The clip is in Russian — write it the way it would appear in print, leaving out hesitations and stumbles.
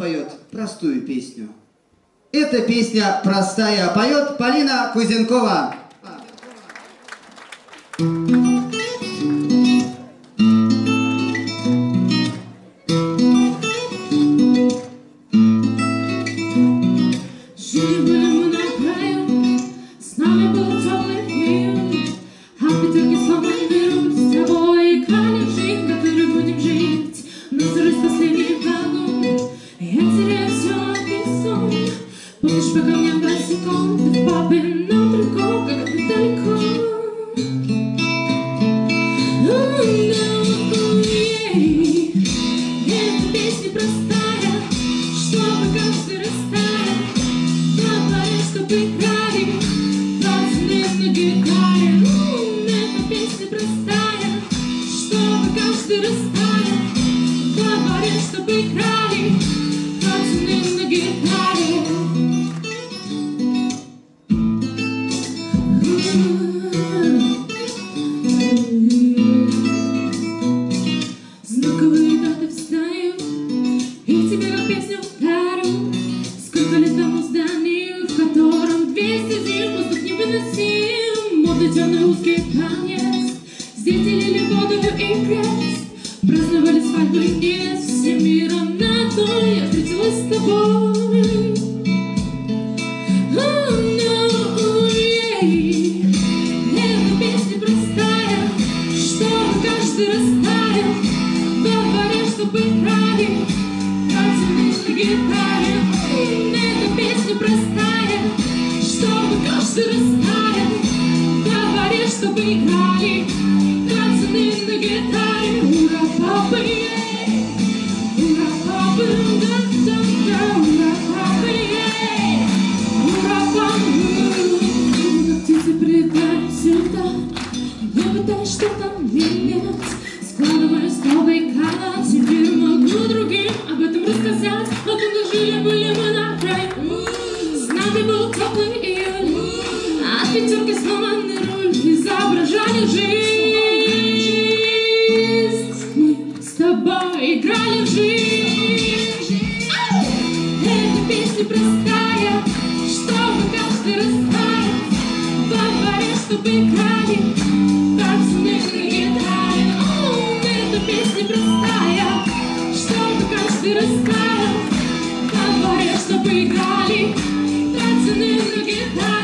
поет простую песню. Эта песня простая, поет Полина Кузенкова. Чтобы играли, танцы на гитаре.